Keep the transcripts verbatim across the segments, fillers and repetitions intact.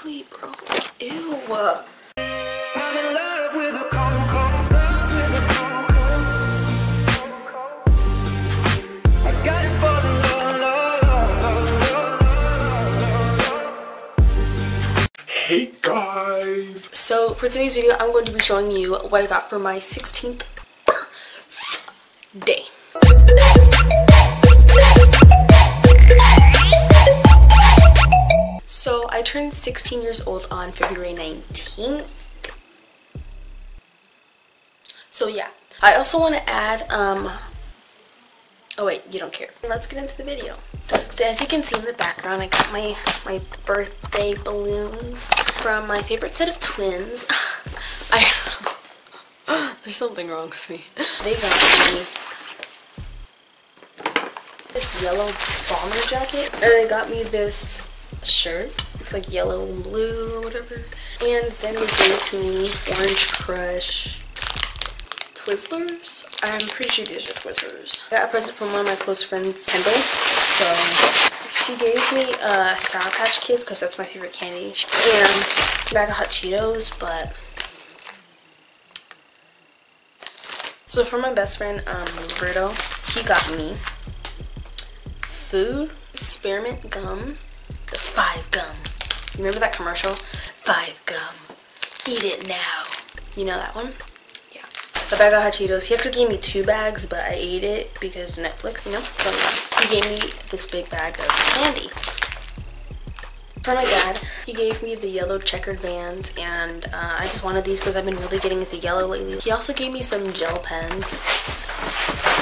ugly, bro. Ew. I'm in love with a cold, cold, love with a cold, cold, cold. I got it for the love, love, love, love, love, love. Hey guys! So for today's video, I'm going to be showing you what I got for my sixteenth birthday. So I turned sixteen years old on February nineteenth. So yeah, I also want to add, um, oh wait, you don't care. Let's get into the video. So as you can see in the background, I got my, my birthday balloons from my favorite set of twins. I, there's something wrong with me. They got me this yellow bomber jacket, and they got me this shirt. It's like yellow and blue or whatever. And then they gave me Orange Crush Twizzlers. I'm pretty sure these are Twizzlers. I got a present from one of my close friends, Kendall. So she gave me uh, Sour Patch Kids because that's my favorite candy. And a bag of Hot Cheetos, but... So for my best friend, um, Roberto, he got me food, spearmint gum, the five gum. Remember that commercial? Five gum. Eat it now. You know that one? Yeah. A bag of Hot Cheetos. He actually gave me two bags, but I ate it because Netflix, you know? So yeah. He gave me this big bag of candy. For my dad, he gave me the yellow checkered Vans, and uh, I just wanted these because I've been really getting into yellow lately. He also gave me some gel pens.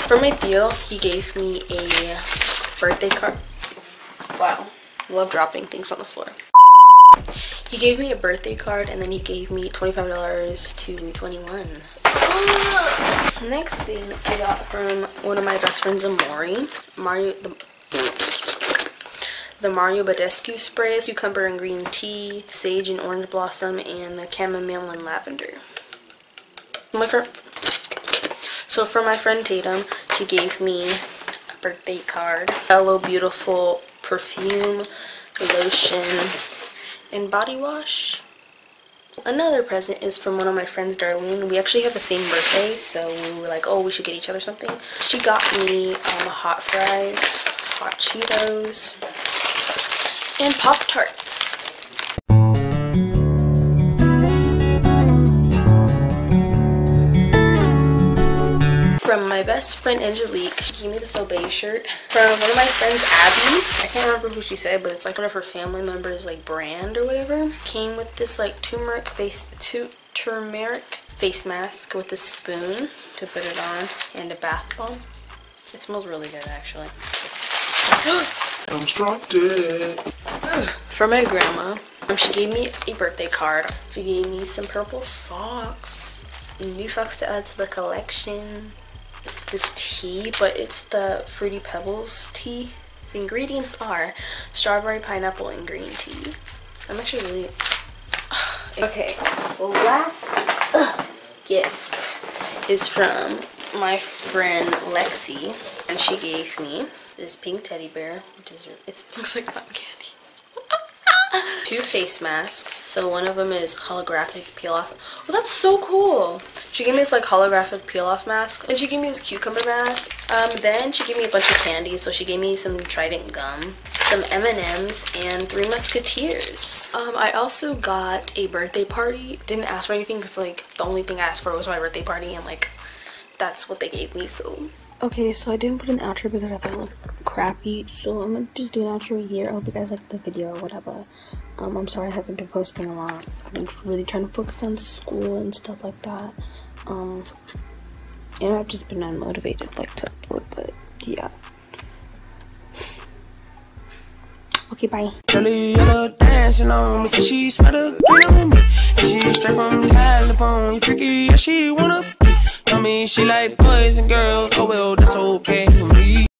For my Theo, he gave me a birthday card. Wow. Love dropping things on the floor. He gave me a birthday card, and then he gave me twenty-five dollars to twenty-one. Ah! Next thing I got from one of my best friends, Amori, Mario the, the Mario Badescu sprays, cucumber and green tea, sage and orange blossom, and the chamomile and lavender. My friend. So for my friend Tatum, she gave me a birthday card. Hello, beautiful. Perfume, lotion, and body wash. Another present is from one of my friends, Darlene. We actually have the same birthday, so we were like, oh, we should get each other something. She got me um, hot fries, Hot Cheetos, and Pop-Tarts. From my best friend Angelique, she gave me this Obey shirt. From one of my friends, Abby, I can't remember who she said, but it's like one of her family members, like brand or whatever. Came with this like turmeric face, tu turmeric face mask with a spoon to put it on, and a bath bomb. It smells really good, actually. I'm dropped it. For my grandma, she gave me a birthday card. She gave me some purple socks, new socks to add to the collection. This tea, but it's the Fruity Pebbles tea. The ingredients are strawberry, pineapple, and green tea. I'm actually really... Okay, well, last uh, gift is from my friend Lexi, and she gave me this pink teddy bear, which is, it looks like cotton candy. Two face masks, so one of them is holographic peel-off. Well, that's so cool! She gave me this like holographic peel-off mask, and she gave me this cucumber mask. Um, then she gave me a bunch of candy, so she gave me some Trident gum, some M and M's, and Three Musketeers. Um, I also got a birthday party. Didn't ask for anything because like the only thing I asked for was my birthday party, and like that's what they gave me. So okay, so I didn't put an outro because I thought it looked crappy, so I'm gonna just do an outro here. I hope you guys liked the video or whatever. Um, I'm sorry I haven't been posting a lot. I've been really trying to focus on school and stuff like that. Um, and I've just been unmotivated like to upload, but yeah. Okay, bye. Dancing on me, she sweater on me. She straight from California, freaky, yeah, she wanna. Tell me she like boys and girls, oh well, that's okay for me.